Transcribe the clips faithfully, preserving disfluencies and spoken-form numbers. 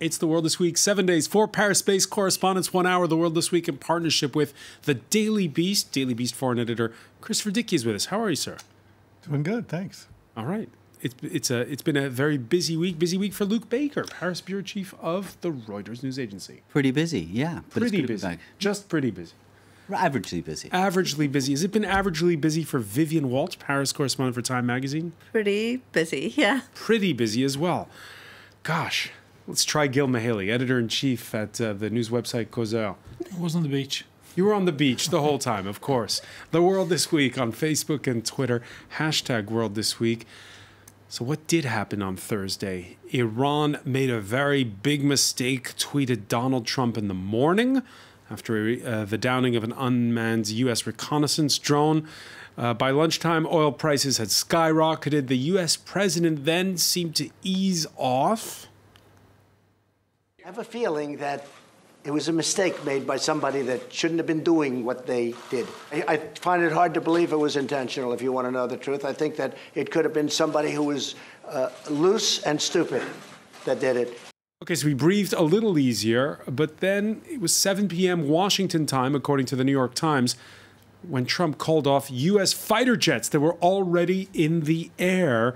It's The World This Week, seven days, four Paris-based correspondents, one hour. The World This Week in partnership with The Daily Beast. Daily Beast foreign editor Christopher Dickey is with us. How are you, sir? Doing good, thanks. All right. It's, it's, a, it's been a very busy week. Busy week for Luke Baker, Paris bureau chief of the Reuters news agency. Pretty busy, yeah. But pretty it's busy. Just pretty busy. Averagely busy. Averagely busy. Has it been averagely busy for Vivian Walt, Paris correspondent for Time Magazine? Pretty busy, yeah. Pretty busy as well. Gosh, let's try Gil Mihaely, editor-in-chief at uh, the news website Causeur. I was on the beach. You were on the beach the whole time, of course. The World This Week on Facebook and Twitter, hashtag World This Week. So what did happen on Thursday? Iran made a very big mistake, tweeted Donald Trump in the morning after uh, the downing of an unmanned U S reconnaissance drone. Uh, by lunchtime, oil prices had skyrocketed. The U S president then seemed to ease off. I have a feeling that it was a mistake made by somebody that shouldn't have been doing what they did. I, I find it hard to believe it was intentional, if you want to know the truth. I think that it could have been somebody who was uh, loose and stupid that did it. Okay, so we breathed a little easier, but then it was seven p m Washington time, according to the New York Times, when Trump called off U S fighter jets that were already in the air.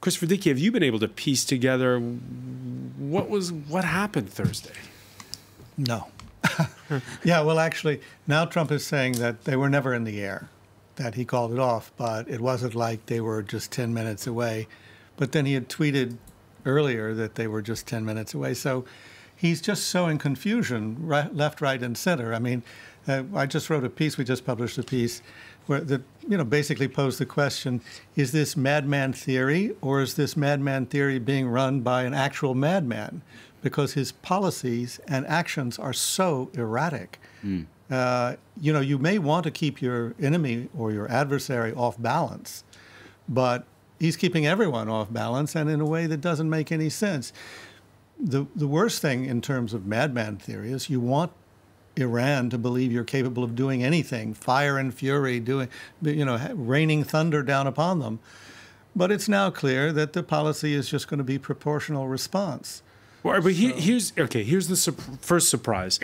Christopher Dickey, have you been able to piece together what was what happened Thursday? No. Yeah, well, actually, now Trump is saying that they were never in the air, that he called it off, but it wasn't like they were just ten minutes away. But then he had tweeted earlier that they were just ten minutes away. So he's just sowing confusion right, left, right, and center. I mean, uh, I just wrote a piece, we just published a piece, where that, you know, basically posed the question, is this madman theory or is this madman theory being run by an actual madman? Because his policies and actions are so erratic. Mm. Uh, you know, you may want to keep your enemy or your adversary off balance, but he's keeping everyone off balance and in a way that doesn't make any sense. The, the worst thing in terms of madman theory is you want Iran to believe you're capable of doing anything, fire and fury, doing, you know, raining thunder down upon them. But it's now clear that the policy is just going to be proportional response. Well, but he, here's okay. Here's the su first surprise.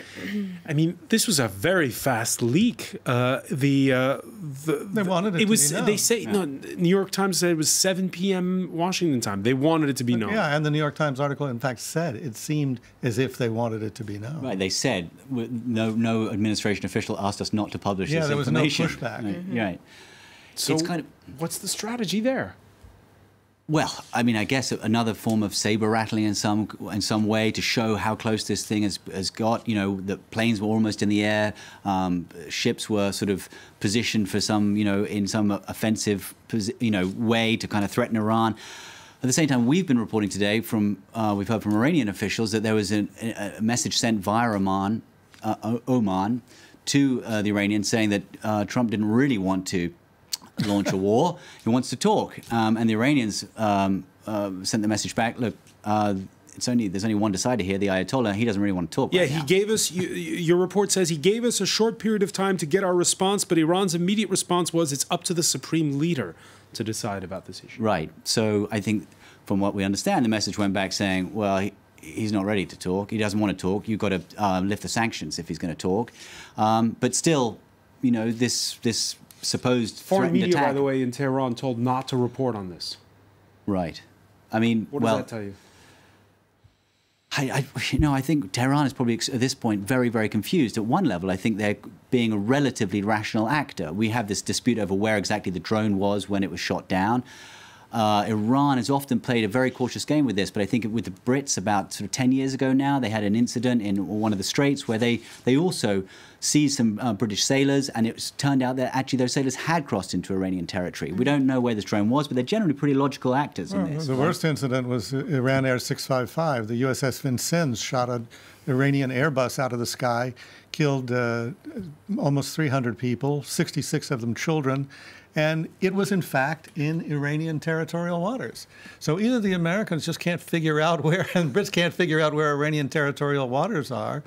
I mean, this was a very fast leak. Uh, the, uh, the they wanted it. It to was. Be known. They say yeah. no. New York Times said it was seven p m Washington time. They wanted it to be but, known. Yeah, and the New York Times article, in fact, said it seemed as if they wanted it to be known. Right. They said no. No administration official asked us not to publish yeah, this information. Yeah, there was no pushback. Right. Mm-hmm. right. So, it's kind of, what's the strategy there? Well, I mean, I guess another form of saber rattling in some in some way to show how close this thing has has got. You know, the planes were almost in the air, um, ships were sort of positioned for some, you know, in some offensive, you know, way to kind of threaten Iran. At the same time, we've been reporting today from uh, we've heard from Iranian officials that there was a, a message sent via Oman, uh, Oman, to uh, the Iranians saying that uh, Trump didn't really want to launch a war. He wants to talk, um, and the Iranians um, uh, sent the message back. Look, uh, it's only there's only one decider here, the Ayatollah. He doesn't really want to talk. Yeah, right he now. gave us. You, your report says he gave us a short period of time to get our response, but Iran's immediate response was, "It's up to the supreme leader to decide about this issue." Right. So I think, from what we understand, the message went back saying, "Well, he, he's not ready to talk. He doesn't want to talk. You've got to uh, lift the sanctions if he's going to talk." Um, but still, you know, this this. supposed foreign media, attack. By the way, in Tehran, told not to report on this. Right. I mean, what does well, that tell you? I, I, you know, I think Tehran is probably at this point very, very confused. At one level, I think they're being a relatively rational actor. We have this dispute over where exactly the drone was when it was shot down. Uh, Iran has often played a very cautious game with this, but I think with the Brits about sort of ten years ago now, they had an incident in one of the straits where they, they also seized some uh, British sailors, and it was turned out that actually those sailors had crossed into Iranian territory. We don't know where this drone was, but they're generally pretty logical actors well, in this. The worst incident was Iran Air six five five. The U S S Vincennes shot an Iranian Airbus out of the sky, killed uh, almost three hundred people, sixty-six of them children. And it was, in fact, in Iranian territorial waters. So either the Americans just can't figure out where, and Brits can't figure out where Iranian territorial waters are,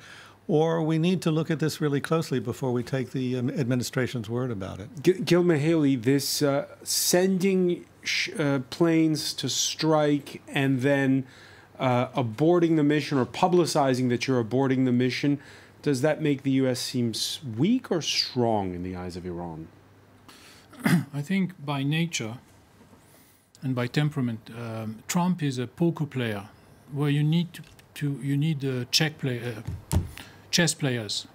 or we need to look at this really closely before we take the um, administration's word about it. G Gil Mihaely, this uh, sending sh uh, planes to strike and then uh, aborting the mission or publicizing that you're aborting the mission, does that make the U S seem weak or strong in the eyes of Iran? I think by nature and by temperament, um, Trump is a poker player, where you need to, to you need uh, check play, uh, chess players.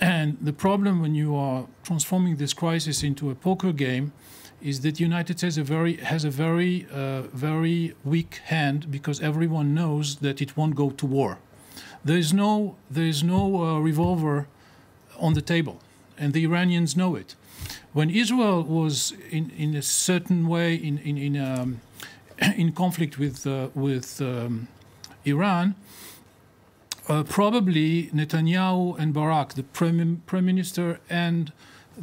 And the problem when you are transforming this crisis into a poker game is that the United States has a very, has a very, uh, very weak hand, because everyone knows that it won't go to war. There is no, there is no uh, revolver on the table, and the Iranians know it. When Israel was in, in a certain way in, in, in, um, in conflict with, uh, with um, Iran, Uh, probably Netanyahu and Barak, the prime, prime minister and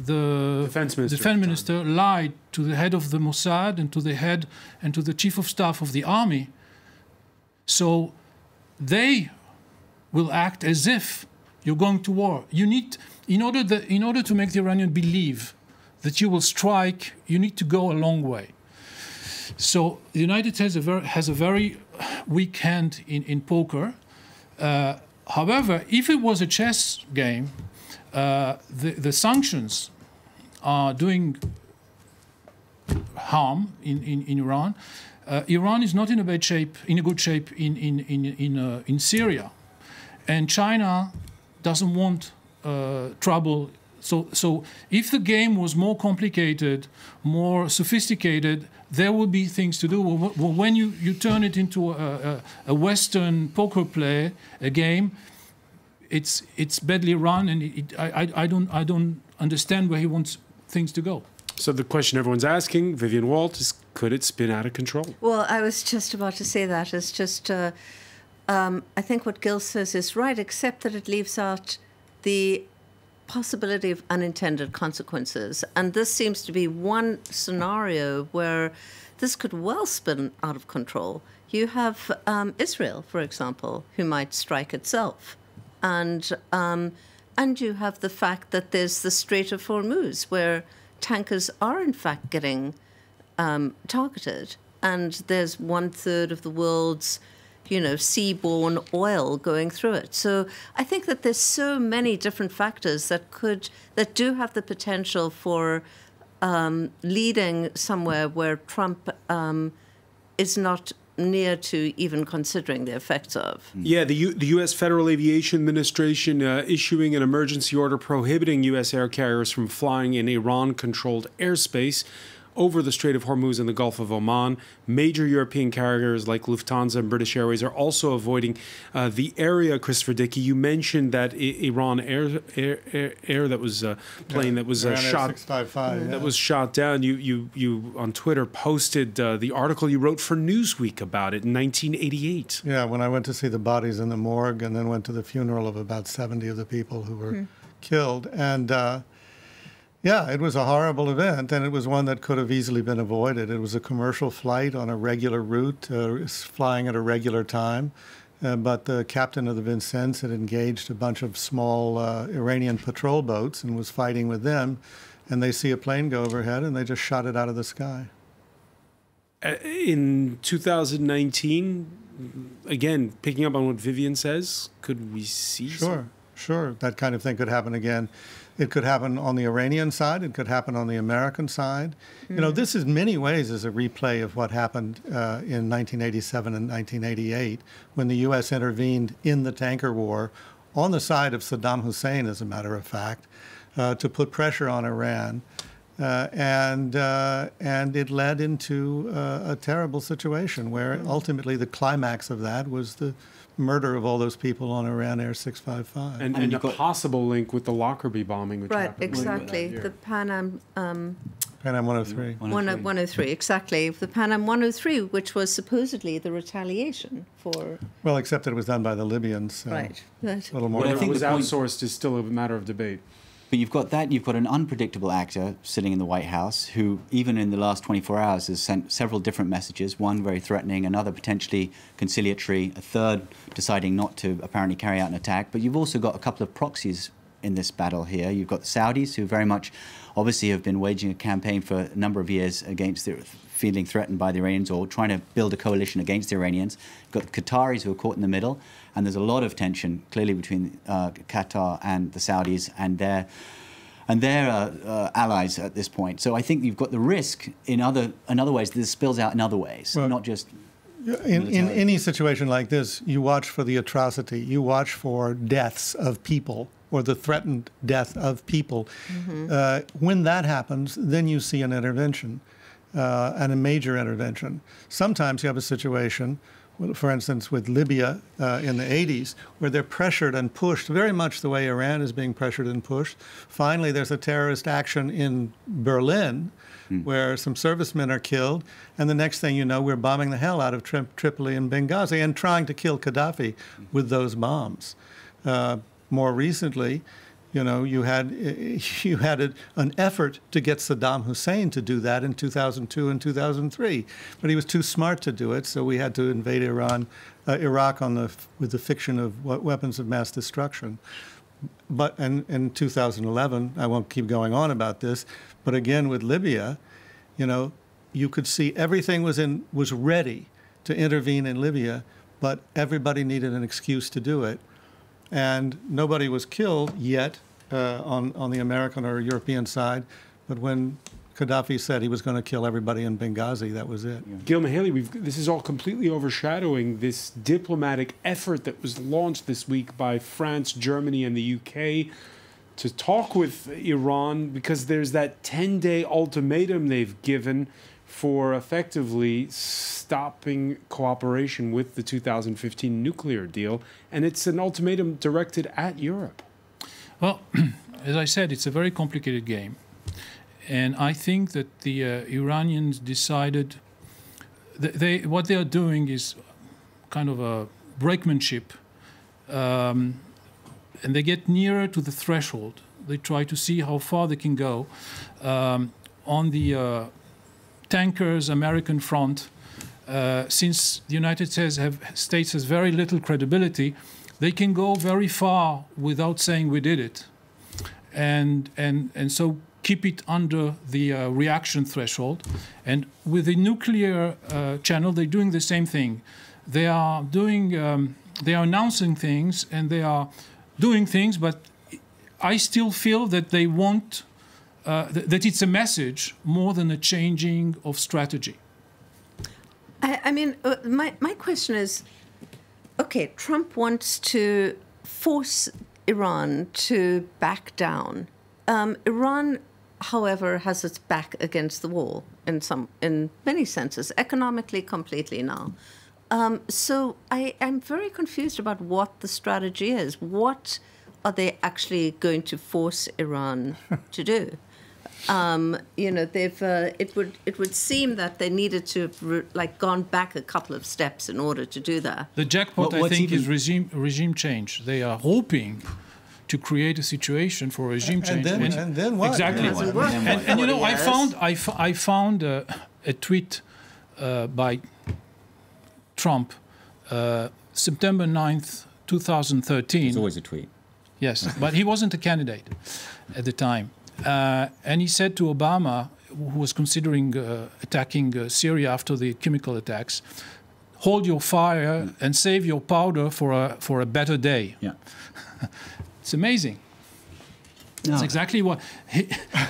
the defense minister, defense minister lied to the head of the Mossad and to the head and to the chief of staff of the army. So they will act as if you're going to war. You need, in order, the, in order to make the Iranian believe that you will strike, you need to go a long way. So the United States has a very, has a very weak hand in, in poker. Uh, however, if it was a chess game, uh, the, the sanctions are doing harm in, in, in Iran. Uh, Iran is not in a bad shape, in a good shape in, in, in, in, uh, in Syria. And China doesn't want uh, trouble. So, so if the game was more complicated, more sophisticated, there will be things to do. Well, when you, you turn it into a, a, a Western poker play, a game, it's it's badly run, and it, I, I don't I don't understand where he wants things to go. So the question everyone's asking, Vivian Walt, is could it spin out of control? Well, I was just about to say that. It's just uh, um, I think what Gil says is right, except that it leaves out the possibility of unintended consequences. And this seems to be one scenario where this could well spin out of control. You have um, Israel, for example, who might strike itself. And, um, and you have the fact that there's the Strait of Hormuz, where tankers are in fact getting um, targeted. And there's one third of the world's you know, seaborne oil going through it. So I think that there's so many different factors that could, that do have the potential for um, leading somewhere where Trump um, is not near to even considering the effects of. Yeah, the, U the U S Federal Aviation Administration uh, issuing an emergency order prohibiting U S air carriers from flying in Iran-controlled airspace over the Strait of Hormuz and the Gulf of Oman. Major European carriers like Lufthansa and British Airways are also avoiding uh, the area. Christopher Dickey, you mentioned that I Iran air, air, air, air that was uh, plane yeah, that was uh, shot six five five, that yeah. was shot down. You you you on Twitter posted uh, the article you wrote for Newsweek about it in nineteen eighty-eight. Yeah, when I went to see the bodies in the morgue, and then went to the funeral of about seventy of the people who were mm. killed, and. Uh, Yeah, it was a horrible event, and it was one that could have easily been avoided. It was a commercial flight on a regular route, uh, flying at a regular time, uh, but the captain of the Vincennes had engaged a bunch of small uh, Iranian patrol boats and was fighting with them, and they see a plane go overhead, and they just shot it out of the sky. In two thousand nineteen, again, picking up on what Vivian says, could we see Sure, some? sure. That kind of thing could happen again. It could happen on the Iranian side. It could happen on the American side. Mm-hmm. You know, this in many ways is a replay of what happened uh, in nineteen eighty-seven and nineteen eighty-eight, when the U S intervened in the tanker war on the side of Saddam Hussein, as a matter of fact, uh, to put pressure on Iran. Uh, and, uh, and it led into uh, a terrible situation where ultimately the climax of that was the murder of all those people on Iran Air six five five. And, and a possible link with the Lockerbie bombing. Which right, exactly. The Pan Am... Um, Pan Am one oh three. one oh three, exactly. The Pan Am one oh three, which was supposedly the retaliation for... Well, except that it was done by the Libyans. So right. That, a little more. Whatever was outsourced is still a matter of debate. But you've got that, you've got an unpredictable actor sitting in the White House who, even in the last twenty-four hours, has sent several different messages, one very threatening, another potentially conciliatory, a third deciding not to apparently carry out an attack. But you've also got a couple of proxies in this battle here. You've got the Saudis, who very much obviously have been waging a campaign for a number of years against the feeling threatened by the Iranians or trying to build a coalition against the Iranians. You've got Qataris who are caught in the middle, and there's a lot of tension clearly between uh, Qatar and the Saudis and their and their uh, uh, allies at this point. So I think you've got the risk in other in other ways. This spills out in other ways, well, not just. In, in any situation like this, you watch for the atrocity. You watch for deaths of people or the threatened death of people. Mm-hmm. uh, when that happens, then you see an intervention uh, and a major intervention. Sometimes you have a situation, for instance, with Libya uh, in the eighties, where they're pressured and pushed, very much the way Iran is being pressured and pushed. Finally, there's a terrorist action in Berlin, mm. where some servicemen are killed, and the next thing you know, we're bombing the hell out of Tri Tripoli and Benghazi and trying to kill Gaddafi with those bombs. Uh, more recently, you know, you had, you had a, an effort to get Saddam Hussein to do that in two thousand two and two thousand three, but he was too smart to do it, so we had to invade Iran, uh, Iraq on the, with the fiction of weapons of mass destruction. But in, in two thousand eleven, I won't keep going on about this, but again with Libya, you know, you could see everything was, in, was ready to intervene in Libya, but everybody needed an excuse to do it. And nobody was killed yet uh, on, on the American or European side. But when Gaddafi said he was going to kill everybody in Benghazi, that was it. Yeah. Gil Mihaely, we've, this is all completely overshadowing this diplomatic effort that was launched this week by France, Germany, and the U K to talk with Iran, because there's that ten-day ultimatum they've given for effectively stopping cooperation with the two thousand fifteen nuclear deal, and it's an ultimatum directed at Europe. Well, as I said, it's a very complicated game, and I think that the uh, Iranians decided that they what they are doing is kind of a brakemanship, um, and they get nearer to the threshold. They try to see how far they can go um, on the uh, tankers, American front, uh, since the United States, have, States has very little credibility, they can go very far without saying we did it, and, and, and so keep it under the uh, reaction threshold. And with the nuclear uh, channel, they're doing the same thing. They are doing, um, they are announcing things and they are doing things, but I still feel that they want Uh, th that it's a message more than a changing of strategy. I, I mean, uh, my, my question is, okay, Trump wants to force Iran to back down. Um, Iran, however, has its back against the wall in, some, in many senses, economically completely now. Um, so I, I'm very confused about what the strategy is. What are they actually going to force Iran to do? Um, you know, they've. Uh, it would. It would seem that they needed to have like gone back a couple of steps in order to do that. The jackpot, well, I think, even... is regime regime change. They are hoping to create a situation for regime and, change. And then, and, and then what? Exactly. And, what? And, and, and you know, yes. I found I, f I found uh, a tweet uh, by Trump, uh, September ninth, two thousand thirteen. There's always a tweet. Yes, but he wasn't a candidate at the time. Uh, and he said to Obama, who was considering uh, attacking uh, Syria after the chemical attacks, hold your fire and save your powder for a, for a better day. Yeah. It's amazing. No. That's exactly what he,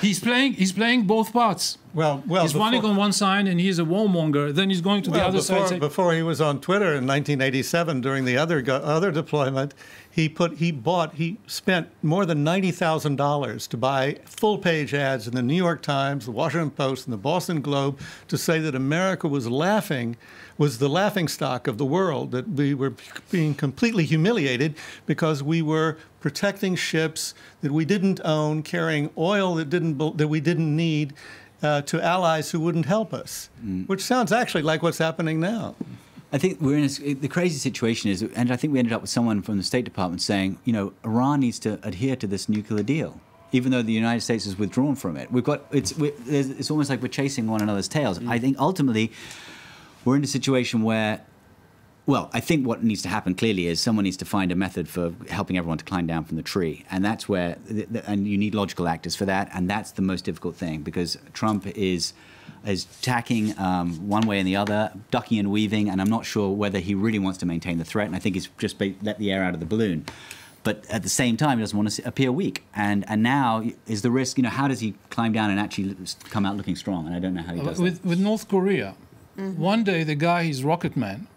he's playing. He's playing both parts. Well, well, he's running on one side, and he's a warmonger. Then he's going to well, the other before, side. Say, before he was on Twitter in nineteen eighty-seven, during the other other deployment, he put he bought he spent more than ninety thousand dollars to buy full page ads in the New York Times, the Washington Post, and the Boston Globe to say that America was laughing, was the laughing stock of the world, that we were being completely humiliated because we were protecting ships that we didn't own, carrying oil that didn't that we didn't need, uh, to allies who wouldn't help us, mm. which sounds actually like what's happening now. I think we're in a, the crazy situation is, and I think we ended up with someone from the State Department saying, you know, Iran needs to adhere to this nuclear deal, even though the United States has withdrawn from it. We've got it's we're, it's almost like we're chasing one another's tails. Mm. I think ultimately we're in a situation where Well, I think what needs to happen clearly is someone needs to find a method for helping everyone to climb down from the tree. And that's where, the, the, and you need logical actors for that. And that's the most difficult thing, because Trump is, is tacking um, one way and the other, ducking and weaving. And I'm not sure whether he really wants to maintain the threat. And I think he's just let the air out of the balloon. But at the same time, he doesn't want to appear weak. And and now is the risk, you know, how does he climb down and actually come out looking strong? And I don't know how he does with, that. With North Korea, mm-hmm. one day the guy is Rocket Man.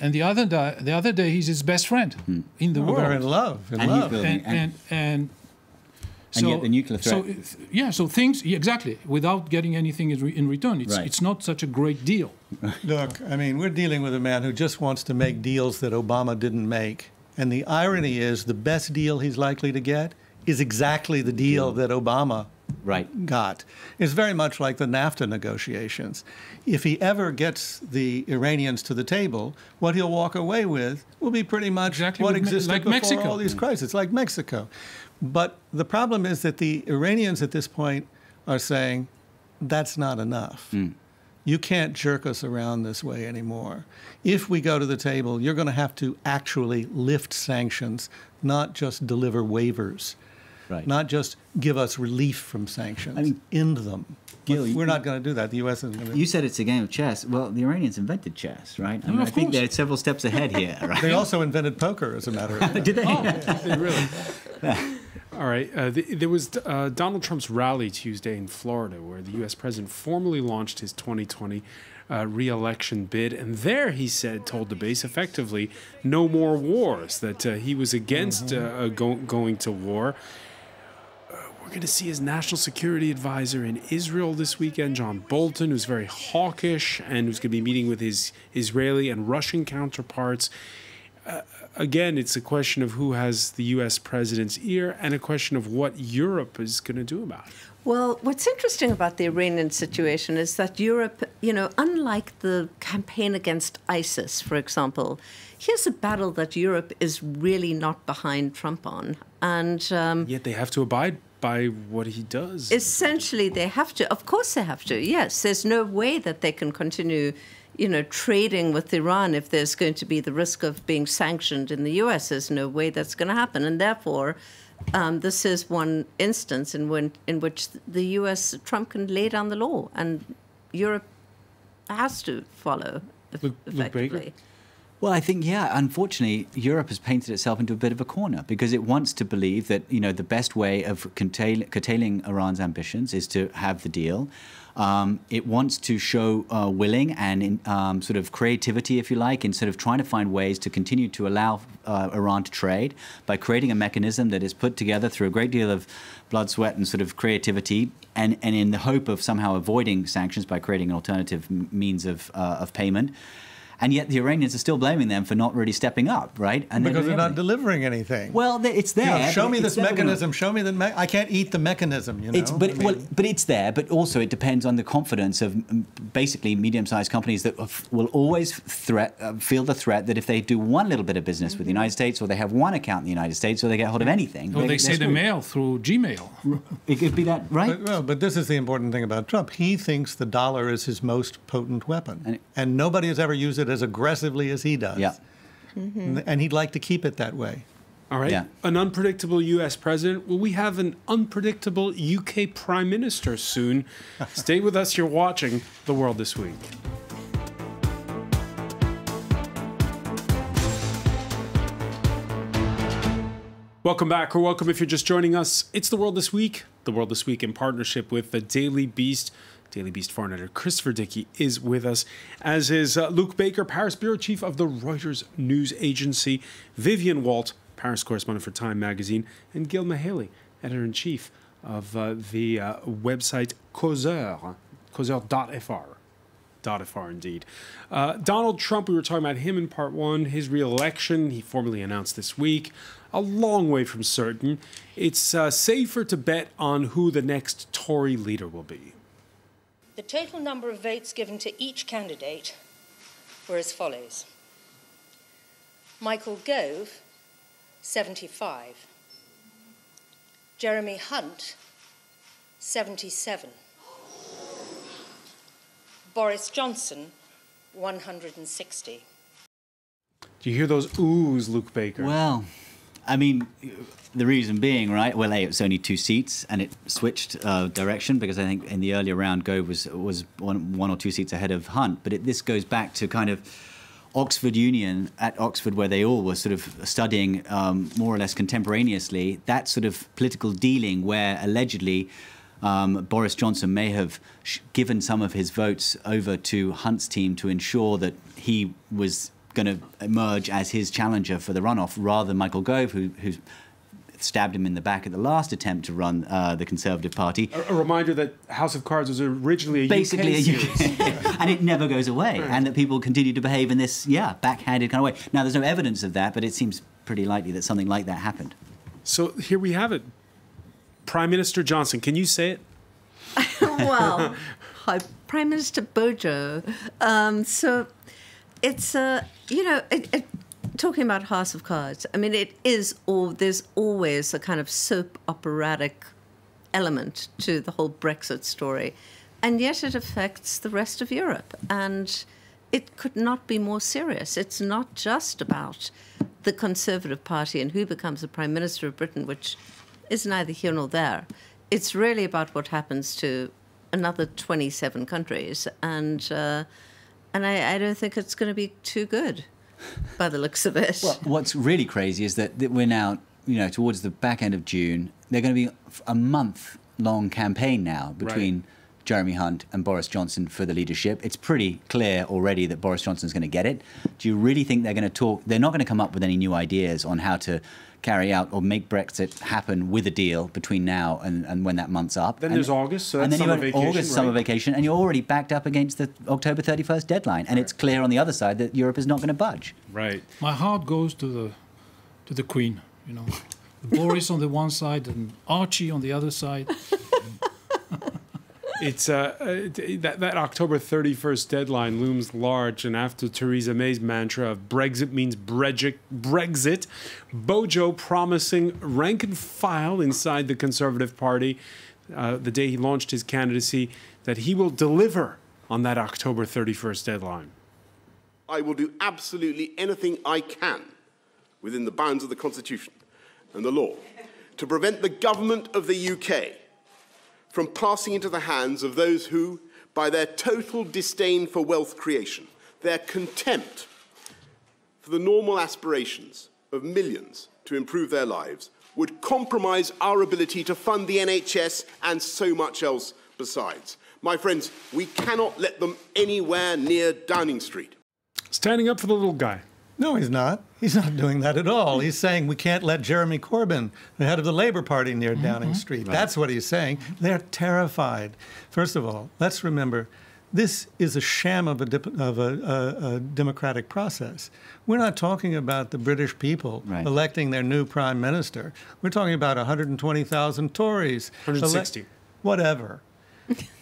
And the other day, the other day, he's his best friend hmm. in the oh, world. They're in love, in and love, and, and, and, so, and yet the nuclear threat. So, yeah, so things yeah, exactly without getting anything in return. It's right. it's not such a great deal. Look, I mean, we're dealing with a man who just wants to make deals that Obama didn't make, and the irony is the best deal he's likely to get is exactly the deal that Obama right. got. It's very much like the NAFTA negotiations. If he ever gets the Iranians to the table, what he'll walk away with will be pretty much exactly what existed like before Mexico. all these crises, like Mexico. But the problem is that the Iranians at this point are saying, that's not enough. Mm. You can't jerk us around this way anymore. If we go to the table, you're going to have to actually lift sanctions, not just deliver waivers. Right. Not just give us relief from sanctions, I mean, end them. Gil, we're not going to do that. The U S isn't going to do that. You said it's a game of chess. Well, the Iranians invented chess, right? I, mean, I think they're several steps ahead here. Right? They also invented poker, as a matter of fact. Did they? Oh, yeah, they really? All right. Uh, the, there was uh, Donald Trump's rally Tuesday in Florida, where the U S president formally launched his twenty twenty Uh, re-election bid, and there he said, told the base effectively, no more wars, that uh, he was against mm-hmm. uh, go going to war. Uh, we're going to see his national security advisor in Israel this weekend, John Bolton, who's very hawkish and who's going to be meeting with his Israeli and Russian counterparts. Uh, again, it's a question of who has the U S president's ear and a question of what Europe is going to do about it. Well, what's interesting about the Iranian situation is that Europe, you know, unlike the campaign against ISIS, for example, here's a battle that Europe is really not behind Trump on. And um, yet they have to abide by what he does. Essentially, they have to. Of course they have to, yes. There's no way that they can continue, you know, trading with Iran if there's going to be the risk of being sanctioned in the U S. There's no way that's going to happen. And therefore, Um, this is one instance in, when, in which the U S Trump can lay down the law, and Europe has to follow, Luke, effectively. Luke Baker? Well, I think, yeah, unfortunately, Europe has painted itself into a bit of a corner, because it wants to believe that, you know, the best way of curtail curtailing Iran's ambitions is to have the deal. Um, it wants to show uh, willing and in, um, sort of creativity, if you like, instead of trying to find ways to continue to allow uh, Iran to trade by creating a mechanism that is put together through a great deal of blood, sweat, and sort of creativity, and, and in the hope of somehow avoiding sanctions by creating an alternative means of, uh, of payment. And yet the Iranians are still blaming them for not really stepping up, right? And because they're, they're not delivering anything. Well, they, it's there. You know, show me this mechanism. Show me the me I can't eat the mechanism, you know? It's, but, I mean, well, but it's there. But also it depends on the confidence of basically medium-sized companies that will always threat, uh, feel the threat that if they do one little bit of business with the United States, or they have one account in the United States, or they get hold of anything. Or they, they say the mail through Gmail. It could be that, right? But, well, but this is the important thing about Trump. He thinks the dollar is his most potent weapon. And, it, and nobody has ever used it as aggressively as he does. Yeah. Mm-hmm. And he'd like to keep it that way. All right. Yeah. An unpredictable U S president. Will we have an unpredictable U K prime minister soon? Stay with us. You're watching The World This Week. Welcome back, or welcome if you're just joining us. It's The World This Week. The World This Week in partnership with the Daily Beast. Daily Beast foreign editor Christopher Dickey is with us, as is uh, Luke Baker, Paris bureau chief of the Reuters news agency, Vivian Walt, Paris correspondent for Time Magazine, and Gil Mihaely, editor-in-chief of uh, the uh, website Causeur, causeur dot F R. Dot far indeed. Uh, Donald Trump, we were talking about him in part one, his re-election, he formally announced this week, a long way from certain. It's uh, safer to bet on who the next Tory leader will be. The total number of votes given to each candidate were as follows. Michael Gove, seventy-five. Jeremy Hunt, seventy-seven. Boris Johnson, one hundred sixty. Do you hear those oohs, Luke Baker? Well, I mean, the reason being, right, well, A, it's only two seats, and it switched uh, direction, because I think in the earlier round, Gove was, was one, one or two seats ahead of Hunt. But it, this goes back to kind of Oxford Union at Oxford, where they all were sort of studying um, more or less contemporaneously that sort of political dealing where allegedly um, Boris Johnson may have sh given some of his votes over to Hunt's team to ensure that he was going to emerge as his challenger for the runoff, rather than Michael Gove, who, who stabbed him in the back at the last attempt to run uh, the Conservative Party. A, a reminder that House of Cards was originally a basically U K series. U K and it never goes away, right. And that people continue to behave in this, yeah, backhanded kind of way. Now, there's no evidence of that, but it seems pretty likely that something like that happened. So here we have it. Prime Minister Johnson, can you say it? Well, hi, Prime Minister Bojo. Um, so it's, uh, you know, it, it, talking about House of Cards, I mean, it is all, there's always a kind of soap operatic element to the whole Brexit story, and yet it affects the rest of Europe, and it could not be more serious. It's not just about the Conservative Party and who becomes the Prime Minister of Britain, which is neither here nor there. It's really about what happens to another twenty-seven countries, and, uh, and I, I don't think it's going to be too good, by the looks of it. Well, what's really crazy is that we're now, you know, towards the back end of June. They're going to be a month-long campaign now between right. Jeremy Hunt and Boris Johnson for the leadership. It's pretty clear already that Boris Johnson's going to get it. Do you really think they're going to talk? They're not going to come up with any new ideas on how to carry out or make Brexit happen with a deal between now and, and when that month's up. Then and there's August, so that's summer vacation. August, right? Summer vacation, and you're already backed up against the October thirty-first deadline, and right. It's clear on the other side that Europe is not going to budge. Right. My heart goes to the to the Queen, you know, Boris on the one side and Archie on the other side. It's uh, that, that October thirty-first deadline looms large, and after Theresa May's mantra of Brexit means Brexit, Brexit, Bojo promising rank and file inside the Conservative Party uh, the day he launched his candidacy that he will deliver on that October thirty-first deadline. I will do absolutely anything I can within the bounds of the Constitution and the law to prevent the government of the U K from passing into the hands of those who, by their total disdain for wealth creation, their contempt for the normal aspirations of millions to improve their lives, would compromise our ability to fund the N H S and so much else besides. My friends, we cannot let them anywhere near Downing Street. Standing up for the little guy. No, he's not. He's not doing that at all. He's saying we can't let Jeremy Corbyn, the head of the Labour Party, near mm-hmm. Downing Street. Right. That's what he's saying. They're terrified. First of all, let's remember, this is a sham of a, dip of a, a, a democratic process. We're not talking about the British people right. electing their new prime minister. We're talking about one hundred twenty thousand Tories. one hundred sixty. Whatever.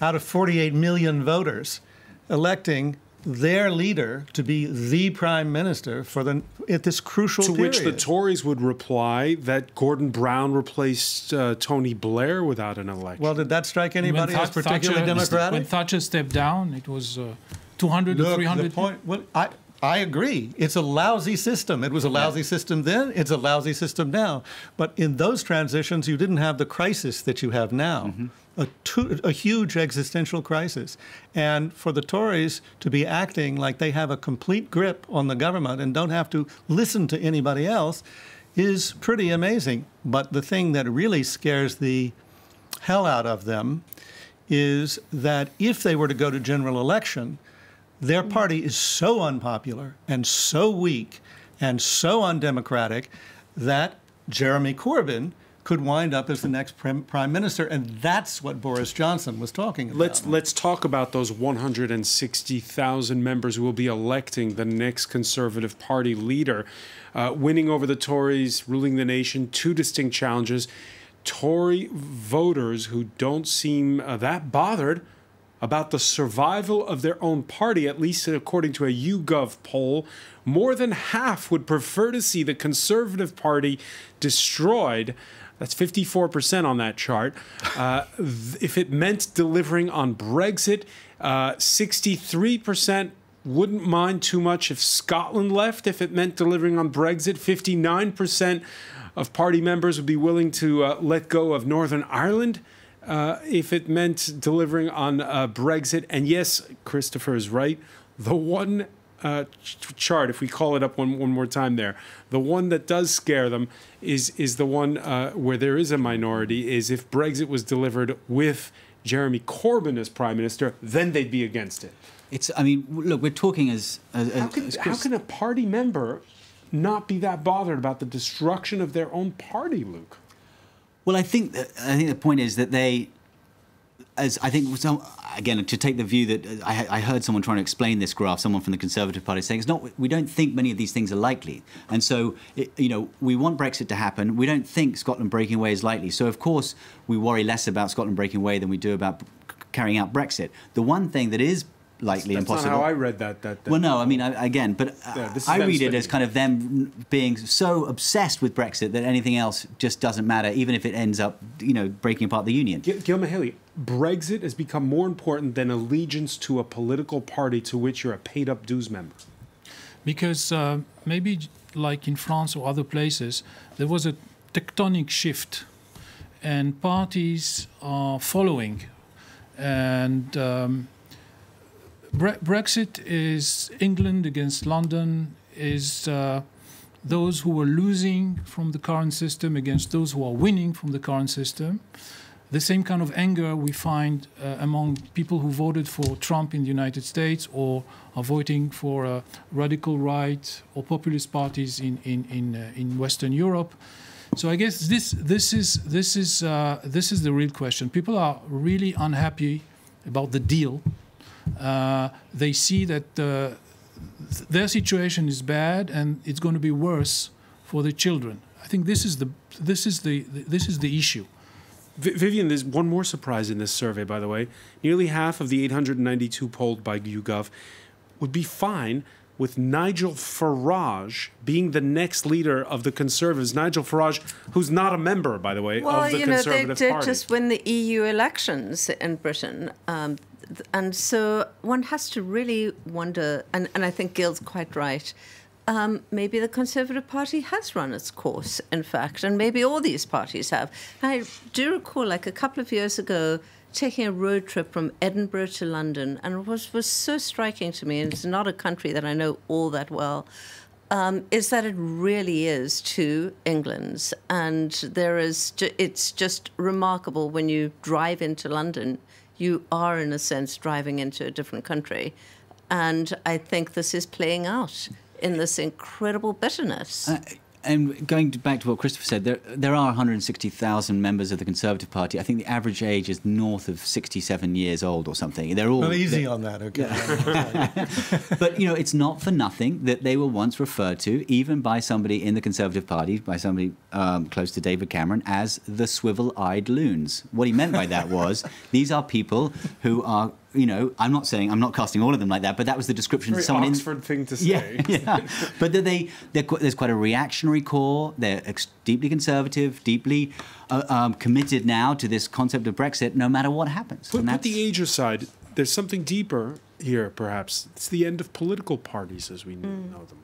Out of forty-eight million voters electing their leader to be the prime minister for the at this crucial to period. To which the Tories would reply that Gordon Brown replaced uh, Tony Blair without an election. Well, did that strike anybody as particularly democratic? When Thatcher stepped down, it was uh, two hundred or three hundred. Point, well, I, I agree. It's a lousy system. It was a lousy system then. It's a lousy system now. But in those transitions, you didn't have the crisis that you have now. Mm-hmm. A, two, a huge existential crisis. And for the Tories to be acting like they have a complete grip on the government and don't have to listen to anybody else is pretty amazing. But the thing that really scares the hell out of them is that if they were to go to general election, their party is so unpopular and so weak and so undemocratic that Jeremy Corbyn could wind up as the next prime minister, and that's what Boris Johnson was talking about. Let's let's talk about those one hundred sixty thousand members who will be electing the next Conservative Party leader, uh, winning over the Tories, ruling the nation, two distinct challenges. Tory voters who don't seem uh, that bothered about the survival of their own party, at least according to a YouGov poll, more than half would prefer to see the Conservative Party destroyed. That's fifty-four percent on that chart. Uh, if it meant delivering on Brexit, uh, sixty-three percent wouldn't mind too much if Scotland left, if it meant delivering on Brexit. fifty-nine percent of party members would be willing to uh, let go of Northern Ireland uh, if it meant delivering on uh, Brexit. And yes, Christopher is right. The one uh, ch chart, if we call it up one, one more time there, the one that does scare them is, is the one uh, where there is a minority, is if Brexit was delivered with Jeremy Corbyn as prime minister, then they'd be against it. It's, I mean, look, we're talking as... as, how, can, as how can a party member not be that bothered about the destruction of their own party, Luke? Well, I think, that, I think the point is that they... As I think, so, again, to take the view that I, I heard someone trying to explain this graph, someone from the Conservative Party saying, it's not, we don't think many of these things are likely. And so, it, you know, we want Brexit to happen. We don't think Scotland breaking away is likely. So, of course, we worry less about Scotland breaking away than we do about carrying out Brexit. The one thing that is... likely That's impossible. That's not how I read that. that, that well, no, I mean, I, again, but yeah, I read speaking. it as kind of them being so obsessed with Brexit that anything else just doesn't matter, even if it ends up, you know, breaking apart the union. Gil, Gil Mihaely, Brexit has become more important than allegiance to a political party to which you're a paid-up dues member. Because uh, maybe like in France or other places, there was a tectonic shift, and parties are following, and... Um, Bre Brexit is England against London, is uh, those who are losing from the current system against those who are winning from the current system. The same kind of anger we find uh, among people who voted for Trump in the United States or are voting for uh, radical right or populist parties in, in, in, uh, in Western Europe. So I guess this, this, is, this, is, uh, this is the real question. People are really unhappy about the deal. Uh, they see that uh, th their situation is bad, and it's going to be worse for the children. I think this is the this is the, the this is the issue. V Vivian, there's one more surprise in this survey, by the way. Nearly half of the eight hundred ninety-two polled by YouGov would be fine with Nigel Farage being the next leader of the Conservatives. Nigel Farage, who's not a member, by the way, well, of the you know, Conservative they, they Party. Well, you know, they just win the E U elections in Britain. Um, And so one has to really wonder, and, and I think Gil's quite right, um, maybe the Conservative Party has run its course, in fact, and maybe all these parties have. I do recall, like a couple of years ago, taking a road trip from Edinburgh to London, and what was so striking to me, and it's not a country that I know all that well, um, is that it really is two Englands. And there is, it's just remarkable when you drive into London, you are, in a sense, driving into a different country. And I think this is playing out in this incredible bitterness. Uh, and going to back to what Christopher said, there, there are one hundred sixty thousand members of the Conservative Party. I think the average age is north of sixty-seven years old or something. They're all... Well, easy on that, OK. Yeah. But, you know, it's not for nothing that they were once referred to, even by somebody in the Conservative Party, by somebody um, close to David Cameron, as the swivel-eyed loons. What he meant by that was these are people who are... You know, I'm not saying I'm not casting all of them like that, but that was the description. Very someone Oxford in, thing to say. Yeah, yeah. But they, there's quite a reactionary core. They're ex deeply conservative, deeply uh, um, committed now to this concept of Brexit, no matter what happens. Put, put the age aside. There's something deeper here, perhaps. It's the end of political parties as we mm. know them.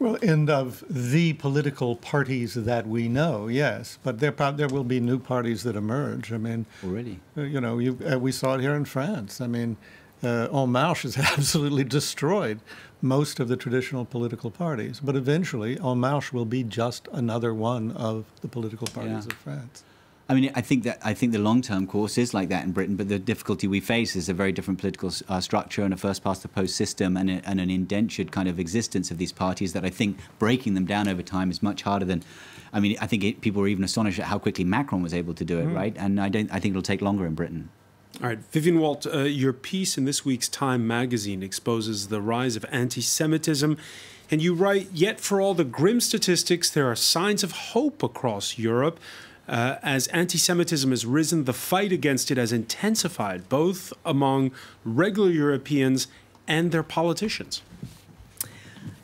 Well, end of the political parties that we know, yes, but there there will be new parties that emerge. I mean, already, you know, you, uh, we saw it here in France. I mean, uh, En Marche has absolutely destroyed most of the traditional political parties, but eventually, En Marche will be just another one of the political parties yeah. of France. I mean, I think that I think the long-term course is like that in Britain, but the difficulty we face is a very different political uh, structure and a first-past-the-post system and, a, and an indentured kind of existence of these parties that I think breaking them down over time is much harder than... I mean, I think it, people were even astonished at how quickly Macron was able to do it, mm. right? And I, don't, I think it'll take longer in Britain. All right, Vivian Walt, uh, your piece in this week's Time magazine exposes the rise of anti-Semitism. And you write, yet for all the grim statistics, there are signs of hope across Europe. Uh, as anti-Semitism has risen, the fight against it has intensified, both among regular Europeans and their politicians.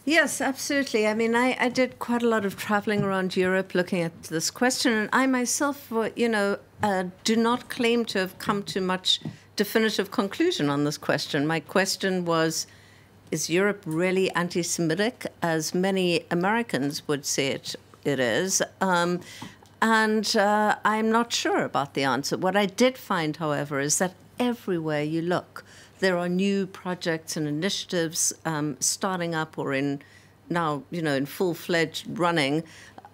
Yes, absolutely. I mean, I, I did quite a lot of traveling around Europe looking at this question, and I myself, you know, uh, do not claim to have come to much definitive conclusion on this question. My question was, is Europe really anti-Semitic, as many Americans would say it, it is? Um, and uh, I'm not sure about the answer. What I did find, however, is that everywhere you look, there are new projects and initiatives um, starting up or in now, you know, in full-fledged running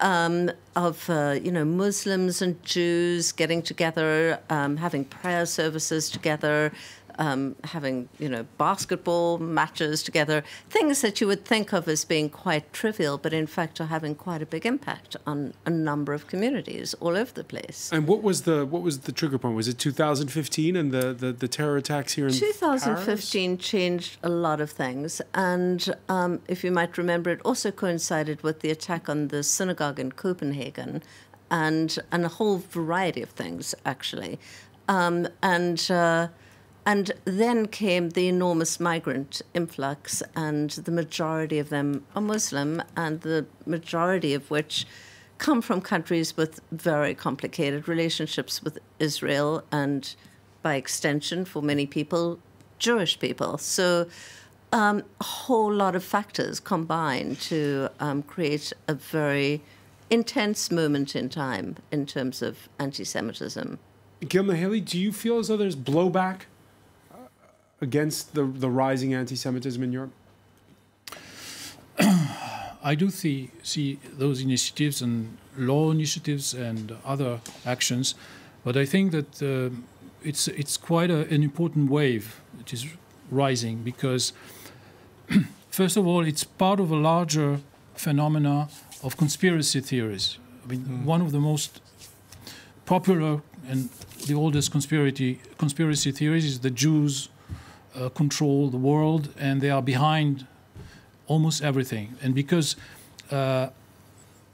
um, of, uh, you know, Muslims and Jews getting together, um, having prayer services together, um, having, you know, basketball matches together, things that you would think of as being quite trivial, but in fact are having quite a big impact on a number of communities all over the place. And what was the what was the trigger point? Was it two thousand fifteen and the, the, the terror attacks here in two thousand fifteen Paris? Changed a lot of things. And um, if you might remember, it also coincided with the attack on the synagogue in Copenhagen and, and a whole variety of things, actually. Um, and... Uh, And then came the enormous migrant influx, and the majority of them are Muslim, and the majority of which come from countries with very complicated relationships with Israel and, by extension, for many people, Jewish people. So um, a whole lot of factors combined to um, create a very intense moment in time in terms of anti-Semitism. Gil Mihaely, do you feel as though there's blowback against the, the rising anti-Semitism in Europe? I do see, see those initiatives and law initiatives and other actions, but I think that uh, it's, it's quite a, an important wave that is rising because, first of all, it's part of a larger phenomena of conspiracy theories. I mean, mm. one of the most popular and the oldest conspiracy, conspiracy theories is the Jews Uh, control the world, and they are behind almost everything. And because uh,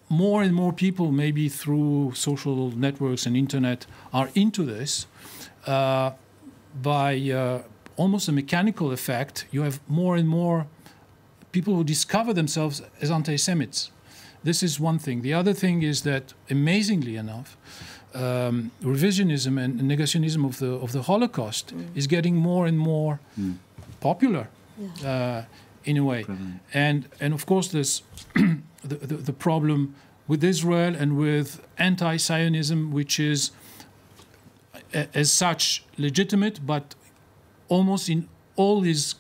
more and more people, maybe through social networks and internet, are into this, uh, by uh, almost a mechanical effect, you have more and more people who discover themselves as anti-Semites. This is one thing. The other thing is that, amazingly enough, Um, revisionism and negationism of the of the Holocaust mm. is getting more and more mm. popular, yeah. uh, in a way. Brilliant. And and of course there's the, the the problem with Israel and with anti-Zionism, which is a, as such legitimate, but almost in all his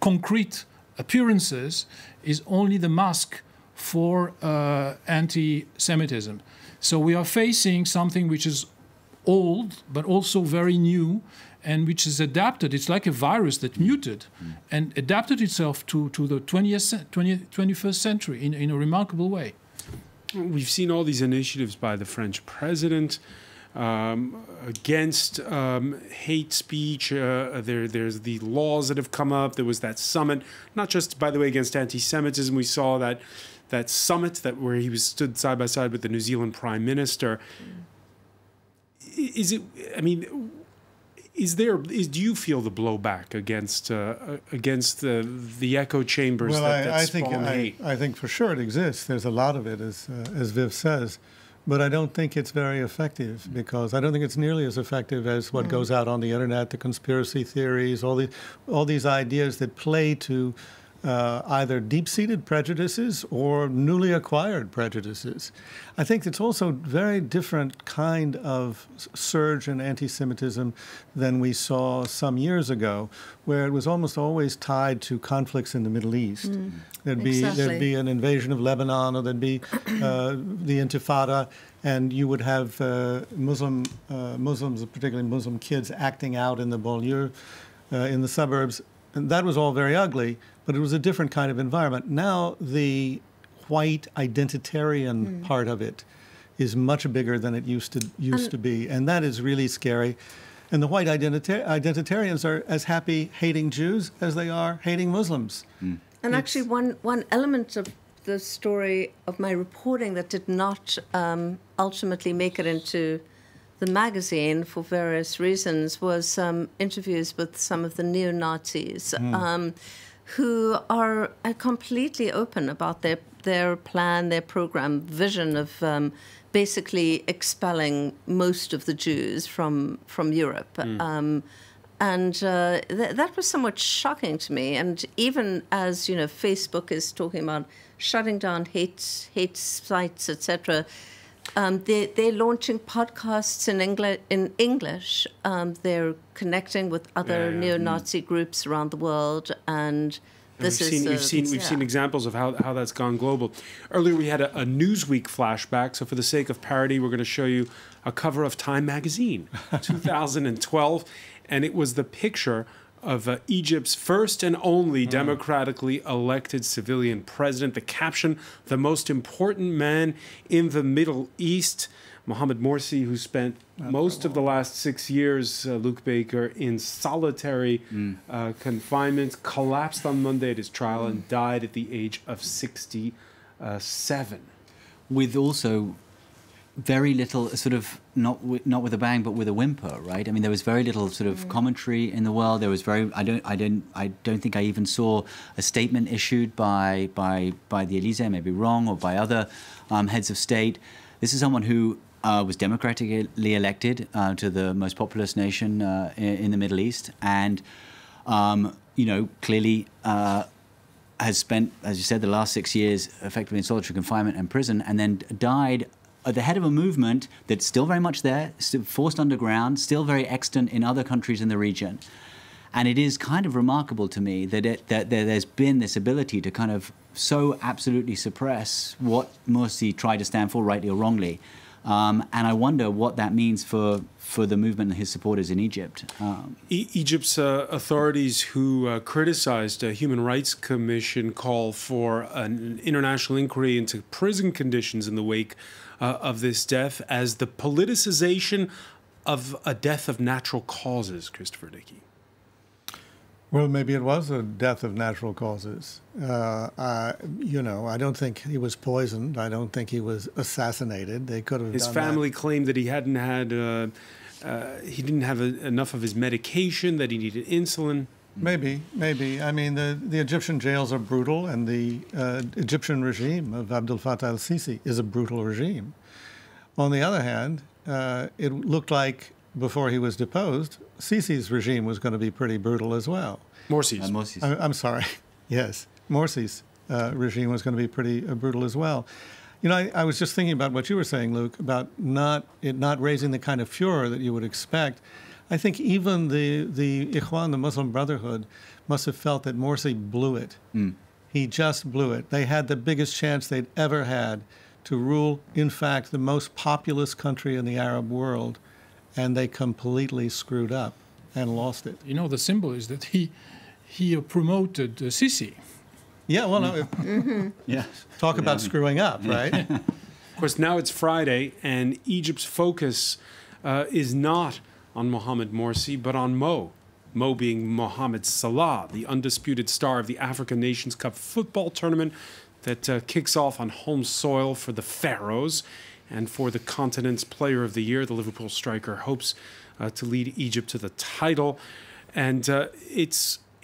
concrete appearances is only the mask for uh, anti-Semitism. So we are facing something which is old, but also very new, and which is adapted. It's like a virus that muted mm. and adapted itself to, to the twentieth, twentieth, twenty-first century in, in a remarkable way. We've seen all these initiatives by the French president um, against um, hate speech. Uh, there, there's the laws that have come up. There was that summit, not just, by the way, against anti-Semitism. We saw that that summit that where he was stood side by side with the New Zealand Prime Minister. Is it, I mean, is there, is, do you feel the blowback against, uh, against the, the echo chambers well, that, that I, spawn I think, hate? I, I think for sure it exists. There's a lot of it, as, uh, as Viv says, but I don't think it's very effective because I don't think it's nearly as effective as what mm. goes out on the internet, the conspiracy theories, all, the, all these ideas that play to Uh, either deep-seated prejudices or newly acquired prejudices. I think it's also a very different kind of surge in anti-Semitism than we saw some years ago, where it was almost always tied to conflicts in the Middle East. Mm, there'd be, exactly. there'd be an invasion of Lebanon, or there'd be uh, the Intifada, and you would have uh, Muslim, uh, Muslims, particularly Muslim kids, acting out in the banlieue, uh, in the suburbs. And that was all very ugly, but it was a different kind of environment. Now the white identitarian mm. part of it is much bigger than it used to used um, to be, and that is really scary. And the white identi identitarians are as happy hating Jews as they are hating Muslims. Mm. And it's, actually, one one element of the story of my reporting that did not um, ultimately make it into the magazine, for various reasons, was um, interviews with some of the neo-Nazis mm. um, who are uh, completely open about their, their plan, their program, vision of um, basically expelling most of the Jews from, from Europe. Mm. Um, And uh, th that was somewhat shocking to me. And even as, you know, Facebook is talking about shutting down hate, hate sites, et cetera, um, they, they're launching podcasts in, Engli in English. Um, they're connecting with other yeah, yeah. neo-Nazi mm. groups around the world. And this we've is... Seen, a, we've seen, we've yeah. seen examples of how, how that's gone global. Earlier, we had a, a Newsweek flashback. So for the sake of parody, we're going to show you a cover of Time Magazine, two thousand twelve. And it was the picture of uh, Egypt's first and only mm. democratically elected civilian president. The caption, the most important man in the Middle East, Mohamed Morsi, who spent That's most of the last six years, uh, Luke Baker, in solitary mm. uh, confinement, collapsed on Monday at his trial mm. and died at the age of sixty-seven. With also... very little sort of, not w not with a bang, but with a whimper, right? I mean, there was very little sort of commentary in the world. There was very, I don't, I don't, I don't think I even saw a statement issued by by by the Elysee, maybe wrong, or by other um, heads of state. This is someone who uh, was democratically elected uh, to the most populous nation uh, in, in the Middle East, and um, you know, clearly. Uh, has spent, as you said, the last six years effectively in solitary confinement and prison, and then died at the head of a movement that's still very much there, forced underground, still very extant in other countries in the region. And it is kind of remarkable to me that, it, that there's been this ability to kind of so absolutely suppress what Morsi tried to stand for, rightly or wrongly. Um, and I wonder what that means for, for the movement and his supporters in Egypt. Um, e Egypt's uh, authorities who uh, criticized a Human Rights Commission call for an international inquiry into prison conditions in the wake Uh, of this death as the politicization of a death of natural causes, Christopher Dickey. Well, maybe it was a death of natural causes. Uh, I, you know, I don't think he was poisoned. I don't think he was assassinated. They could have. His done family that. claimed that he hadn't had, uh, uh, he didn't have a, enough of his medication, that he needed insulin. Maybe, maybe. I mean, the, the Egyptian jails are brutal, and the uh, Egyptian regime of Abdel Fattah al-Sisi is a brutal regime. On the other hand, uh, it looked like before he was deposed, Sisi's regime was going to be pretty brutal as well. Morsi's. Uh, Morsi's. I, I'm sorry. Yes. Morsi's uh, regime was going to be pretty uh, brutal as well. You know, I, I was just thinking about what you were saying, Luke, about not it not raising the kind of furor that you would expect. I think even the, the Ikhwan, the Muslim Brotherhood, must have felt that Morsi blew it. Mm. He just blew it. They had the biggest chance they'd ever had to rule, in fact, the most populous country in the Arab world, and they completely screwed up and lost it. You know, the symbol is that he, he promoted uh, Sisi. Yeah, well, no, if, mm-hmm. yeah. talk yeah. about screwing up, right? Of course, now it's Friday, and Egypt's focus uh, is not on Mohamed Morsi, but on Mo. Mo being Mohamed Salah, the undisputed star of the African Nations Cup football tournament that uh, kicks off on home soil for the Pharaohs. And for the continent's player of the year, the Liverpool striker hopes uh, to lead Egypt to the title. And uh, it's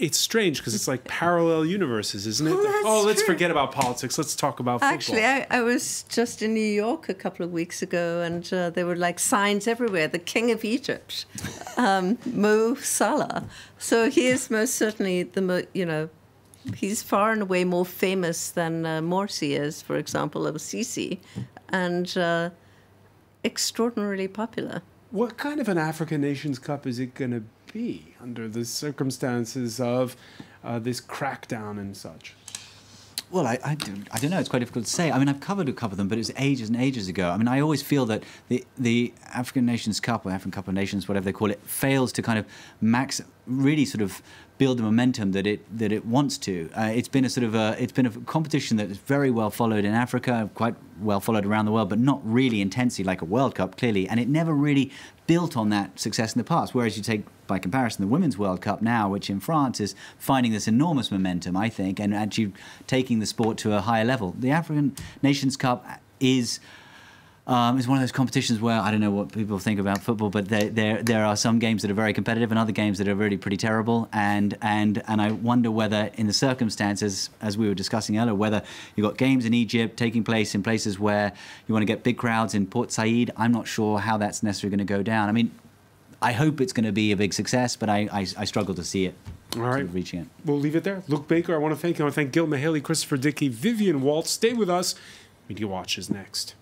it's strange because it's like parallel universes, isn't it? Oh, that's oh let's true. forget about politics. Let's talk about football. Actually, I, I was just in New York a couple of weeks ago, and uh, there were like signs everywhere. The King of Egypt, um, Mo Salah. So he is most certainly the mo you know, he's far and away more famous than uh, Morsi is, for example, of Sisi, and uh, extraordinarily popular. What kind of an African Nations Cup is it going to be? Be under the circumstances of uh, this crackdown and such? Well, I, I, don't, I don't know. It's quite difficult to say. I mean, I've covered a couple of them, but it was ages and ages ago. I mean, I always feel that the, the African Nations Cup or African Cup of Nations, whatever they call it, fails to kind of max, really sort of build the momentum that it that it wants to. Uh, it's been a sort of a, it's been a competition that is very well followed in Africa, quite well followed around the world, but not really intensely like a World Cup, clearly. And it never really built on that success in the past. Whereas you take, by comparison, the Women's World Cup now, which in France is finding this enormous momentum, I think, and actually taking the sport to a higher level. The African Nations Cup is um, is one of those competitions where, I don't know what people think about football, but there, there there are some games that are very competitive and other games that are really pretty terrible. And, and, and I wonder whether, in the circumstances, as we were discussing earlier, whether you've got games in Egypt taking place in places where you want to get big crowds in Port Said. I'm not sure how that's necessarily going to go down. I mean, I hope it's going to be a big success, but I, I, I struggle to see it. All right, sort of reaching it. We'll leave it there. Luke Baker, I want to thank you. I want to thank Gil Mihaely, Christopher Dickey, Vivian Walt. Stay with us. Media Watch is next.